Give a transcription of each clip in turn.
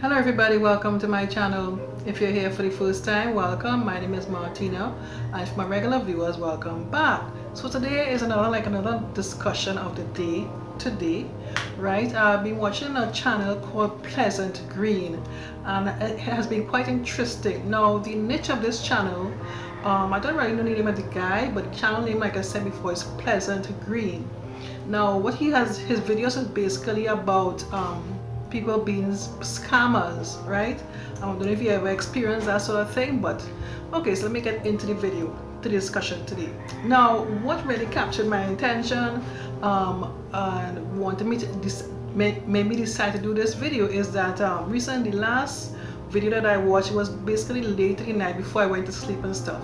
Hello everybody, welcome to my channel. If you're here for the first time, welcome. My name is Martina, and for my regular viewers, welcome back. So today is another discussion of the day today, right? I've been watching a channel called Pleasant Green, and it has been quite interesting. Now the niche of this channel, I don't really know the name of the guy, but the channel name, like I said before, is Pleasant Green. Now what he has, his videos is basically about people being scammers, right? I don't know if you ever experienced that sort of thing, but okay, so let me get into the video, to the discussion today. Now, what really captured my attention and wanted me to made me decide to do this video is that recently, the last video that I watched was basically late in the night before I went to sleep and stuff.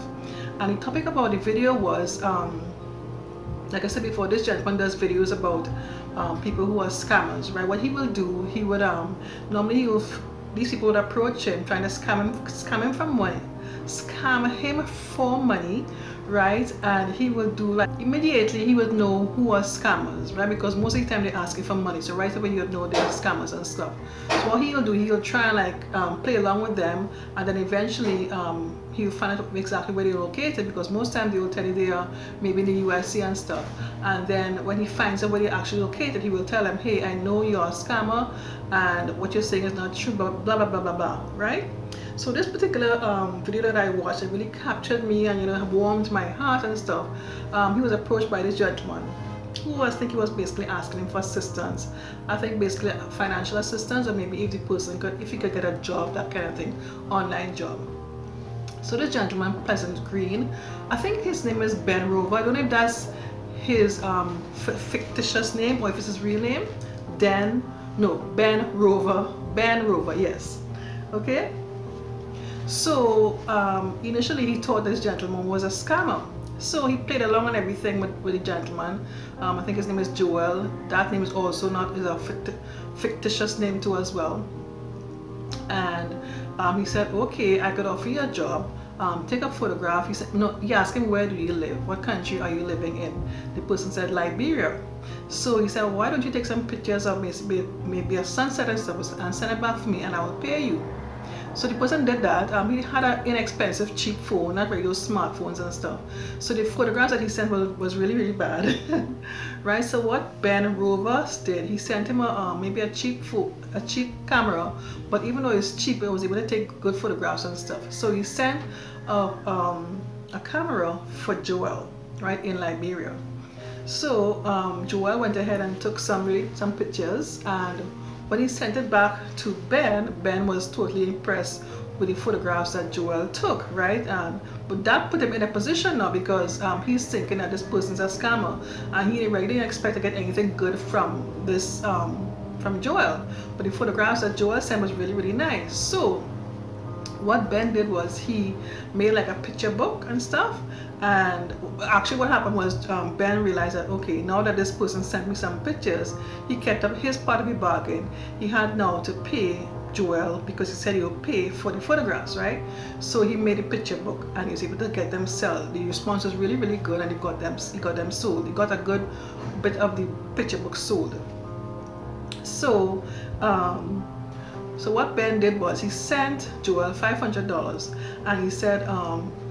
And the topic about the video was, like I said before, this gentleman does videos about people who are scammers, right? What he will do, he would normally these people would approach him trying to scam him for money, right? And he will do, like, immediately he would know who are scammers, right? Because most of the time they ask you for money, so right away you'll know they're scammers and stuff. So what he'll do, he'll try and like play along with them, and then eventually he'll find out exactly where they're located, because most times they will tell you they are maybe in the USA and stuff. And then when he finds out where they're actually located, he will tell them, hey, I know you're a scammer and what you're saying is not true, but blah blah blah blah blah, right? So this particular video that I watched, it really captured me and, you know, warmed my heart and stuff. He was approached by this gentleman who I think he was basically asking him for assistance. I think basically financial assistance, or maybe if the person could, if he could get a job, that kind of thing, online job. So this gentleman, Pleasant Green, I think his name is Ben Rover. I don't know if that's his fictitious name or if it's his real name. Ben Rover, yes. Okay. So initially he thought this gentleman was a scammer, so he played along and everything with the gentleman. I think his name is Joel. That name is also not is a fictitious name too as well. And he said, okay, I could offer you a job, take a photograph. He said, no, he asked him, where do you live, what country are you living in? The person said Liberia. So he said, why don't you take some pictures of maybe a sunset and stuff and send it back to me and I will pay you. So the person did that. He had an inexpensive, cheap phone, not really those smartphones and stuff. So the photographs that he sent was really, really bad, right? So what Ben Rover did, he sent him maybe a cheap camera, but even though it's cheap, it was able to take good photographs and stuff. So he sent a camera for Joel, right, in Liberia. So Joel went ahead and took some pictures, and when he sent it back to Ben, Ben was totally impressed with the photographs that Joel took, right? But that put him in a position now, because he's thinking that this person's a scammer, and he really didn't expect to get anything good from this from Joel. But the photographs that Joel sent was really, really nice. So what Ben did was he made like a picture book and stuff. And actually what happened was Ben realized that, okay, now that this person sent me some pictures, he kept up his part of the bargain. He had now to pay Joel, because he said he'll pay for the photographs, right? So he made a picture book and he was able to get them sold. The response was really, really good, and he got them sold. He got a good bit of the picture book sold. So so what Ben did was he sent Joel $500, and he said,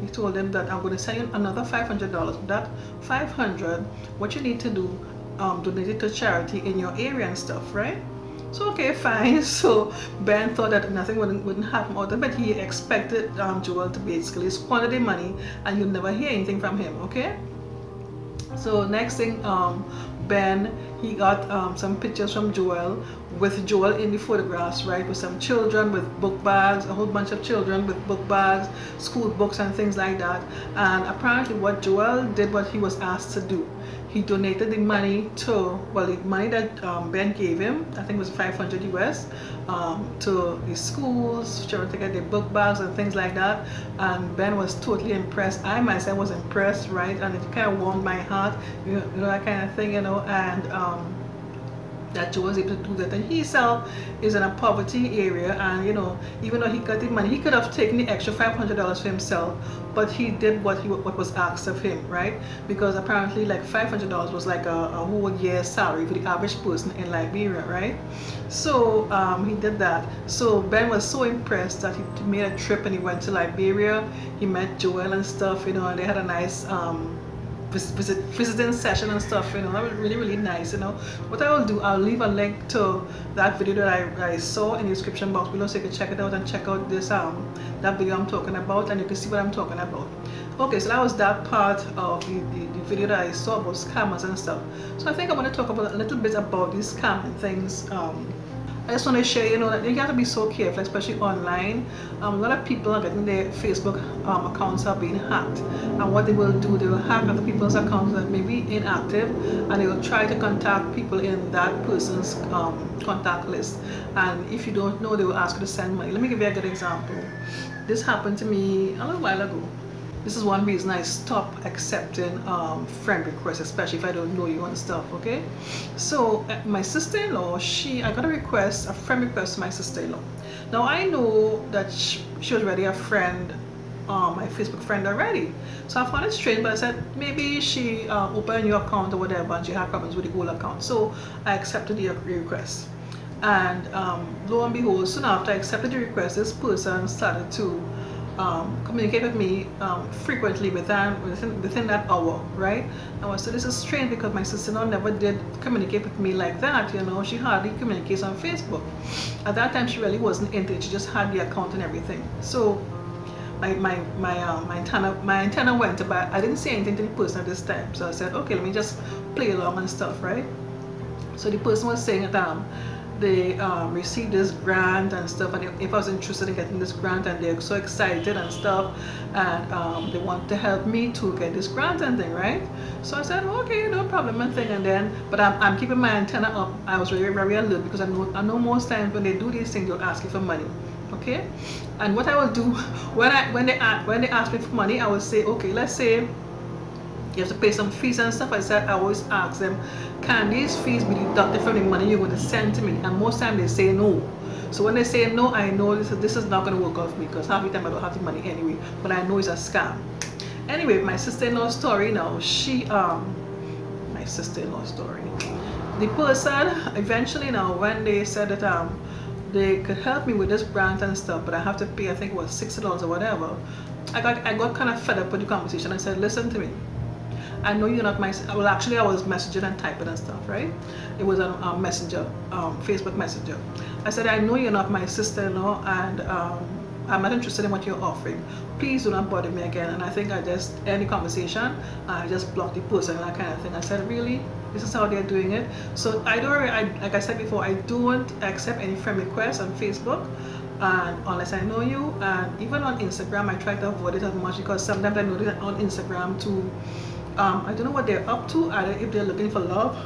he told him that, I'm going to send you another $500. That $500, what you need to do, donate it to charity in your area and stuff, right? So okay, fine. So Ben thought that nothing wouldn't happen out of it. He expected Joel to basically squander the money, and you'll never hear anything from him, okay? So next thing, Ben, he got some pictures from Joel, with Joel in the photographs, right? With some children with book bags, a whole bunch of children with book bags, school books and things like that. And apparently what Joel did, what he was asked to do, he donated the money to, well, the money that Ben gave him, I think it was $500 US, to the schools, trying to get their book bags and things like that. And Ben was totally impressed. I myself was impressed, right? And it kind of warmed my heart, you know, that kind of thing, you know. And that Joel was able to do that, and he himself is in a poverty area, and you know, even though he got the money, he could have taken the extra $500 for himself, but he did what was asked of him, right? Because apparently like $500 was like a whole year's salary for the average person in Liberia, right? So he did that. So Ben was so impressed that he made a trip and he went to Liberia. He met Joel and stuff, you know, and they had a nice visiting session and stuff, you know. That was really, really nice, you know. What I will do, I'll leave a link to that video that I saw in the description box below, so you can check it out and check out this that video I'm talking about, and you can see what I'm talking about. Okay, so that was that part of the video that I saw about scammers and stuff. So I think I want to talk about a little bit about these scamming things. I just want to share, you know, that you got to be so careful, especially online. A lot of people are getting their Facebook accounts are being hacked, and what they will do, they will hack other people's accounts that may be inactive, and they will try to contact people in that person's contact list. And if you don't know, they will ask you to send money. Let me give you a good example. This happened to me a little while ago. This is one reason I stop accepting friend requests, especially if I don't know you and stuff, okay? So my sister-in-law, I got a friend request to my sister-in-law. Now I know that she was already a friend, my Facebook friend already. So I found it strange, but I said, maybe she opened your account or whatever, and she had problems with the old account. So I accepted the request. And lo and behold, soon after I accepted the request, this person started to communicate with me frequently within that hour, right? And I said, this is strange because my sister-in-law never did communicate with me like that, you know. She hardly communicates on Facebook. At that time, she really wasn't into it. She just had the account and everything. So my antenna went, but I didn't say anything to the person at this time. So I said, okay, let me just play along and stuff, right? So the person was saying that they received this grant and stuff, and if I was interested in getting this grant, and they're so excited and stuff, and they want to help me to get this grant and thing, right? So I said, okay, no problem and thing. And then, but I'm keeping my antenna up. I was very, very alert, because I know most times when they do these things, they'll ask you for money, okay? And what I will do when they ask me for money, I will say, okay, let's say you have to pay some fees and stuff. I said, I always ask them, can these fees be deducted from the money you're going to send to me? And most times they say no. So when they say no, I know this is not going to work out for me, because half the time I don't have the money anyway, but I know it's a scam. Anyway, my sister-in-law's story now, the person eventually now, when they said that they could help me with this grant and stuff, but I have to pay, I think it was $60 or whatever, I got kind of fed up with the conversation. I said, listen to me. I know you're not my, well, actually I was messaging and typing and stuff, right? It was a messenger, Facebook messenger. I said, I know you're not my sister-in-law, and I'm not interested in what you're offering. Please do not bother me again. And I think I just, any conversation, I just blocked the person, that kind of thing. I said, really? This is how they're doing it? So I don't, like I said before, I don't accept any friend requests on Facebook, and unless I know you. And even on Instagram, I try to avoid it as much, because sometimes I notice that on Instagram too, I don't know what they're up to, either if they're looking for love,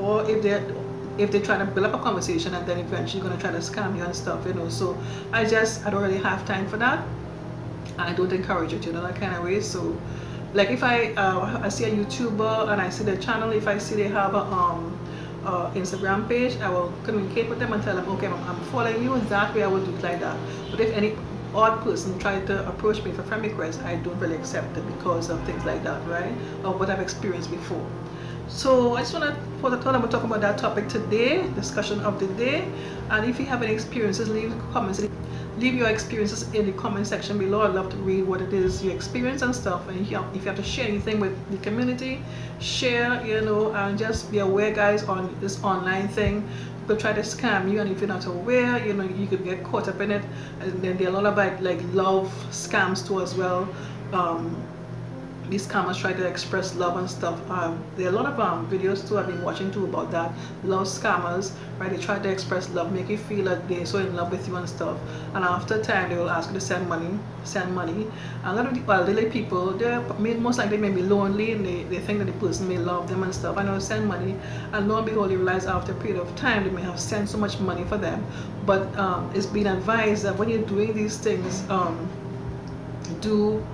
or if they're trying to build up a conversation and then eventually going to try to scam you and stuff, you know. So I don't really have time for that, and I don't encourage it, you know, that kind of way. So like if I see a YouTuber and I see their channel, if I see they have a Instagram page, I will communicate with them and tell them, okay, I'm following you, and that way I will do it like that. But if any odd person tried to approach me for friend requests, I don't really accept it because of things like that, right? Or what I've experienced before. So I just want to, for the time, I'm talking about that topic today, discussion of the day. And if you have any experiences, leave your experiences in the comment section below. I'd love to read what it is you experience and stuff. And if you have to share anything with the community, share, you know. And just be aware, guys, on this online thing. People try to scam you, and if you're not aware, you know, you could get caught up in it. And then there are a lot about like love scams too as well. These scammers try to express love and stuff. There are a lot of videos too I've been watching too about that. Love scammers, right? They try to express love, make you feel like they're so in love with you and stuff. And after time, they will ask you to send money. And a lot of the elderly people, they're most likely may be lonely, and they think that the person may love them and stuff. And they'll send money, and lo and behold, they realize after a period of time they may have sent so much money for them. But it's been advised that when you're doing these things, do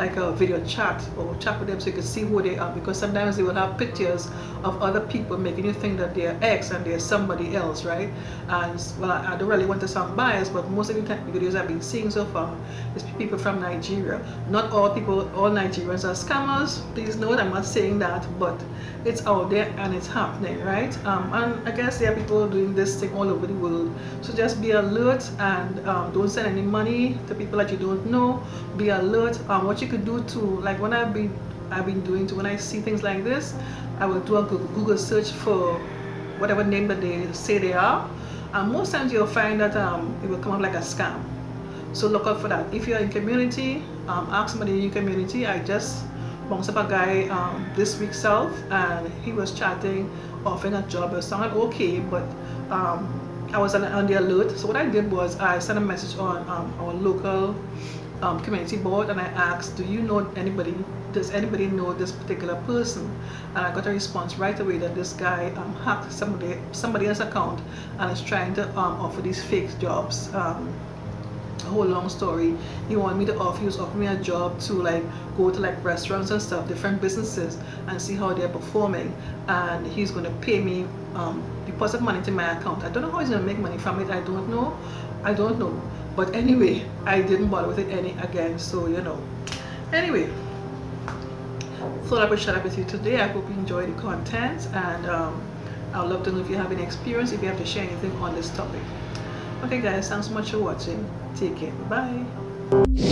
like a video chat or chat with them so you can see who they are, because sometimes they will have pictures of other people making you think that they're X and they're somebody else, right? And well, I don't really want to sound biased, but most of the videos I've been seeing so far is people from Nigeria. Not all people, all Nigerians are scammers. Please note, I'm not saying that, but it's out there and it's happening, right? And I guess there are people doing this thing all over the world. So just be alert and don't send any money to people that you don't know. Be alert. What you could do to, like when I've been doing to when I see things like this, I will do a Google search for whatever name that they say they are, and most times you'll find that it will come up like a scam. So look out for that. If you're in community, ask somebody in your community. I just bounced up a guy this week self, and he was chatting, offering a job. It sounded okay, but I was on the alert. So what I did was I sent a message on our local community board, and I asked, do you know anybody, does anybody know this particular person? And I got a response right away that this guy hacked somebody else's account and is trying to offer these fake jobs. A whole long story. He wanted me to offer, he was offering me a job to like go to like restaurants and stuff, different businesses, and see how they're performing, and he's going to pay me deposit money to my account. I don't know how he's going to make money from it. I don't know. But anyway, I didn't bother with it again, so you know. Anyway, thought I would share up with you today. I hope you enjoy the content, and I'd love to know if you have any experience, if you have to share anything on this topic. Okay guys, thanks so much for watching. Take care. Bye.